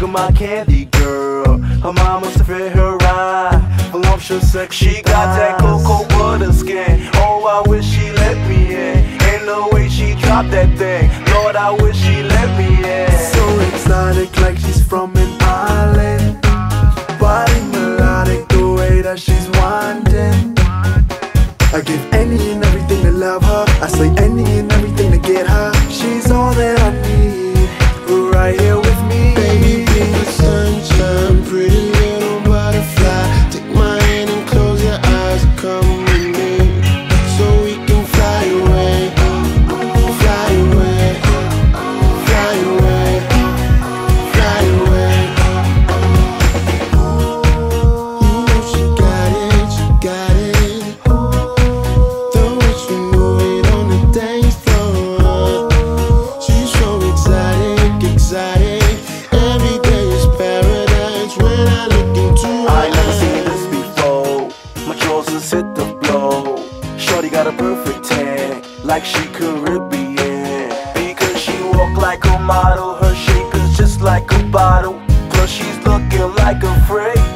look at my candy girl. Her mama's to fit her right, voluptuous sex. She got that cocoa butter skin. Oh, I wish she let me in. Ain't no way she dropped that thing. Lord, I wish she let me in. So exotic, like she's from an island. Body melodic, the way that she's winding. I give any and everything to love her. I say any and everything to get her. She's all that I need, right here with me. Baby, be the sunshine, pretty little butterfly. Take my hand and close your eyes, come with me, so we can fly away. Fly away, fly away, fly away. You know she got it, she got it. Hit the blow. Shorty got a perfect tan, like she Caribbean. Because she walk like a model, her shakers just like a bottle. Plus she's looking like a freak.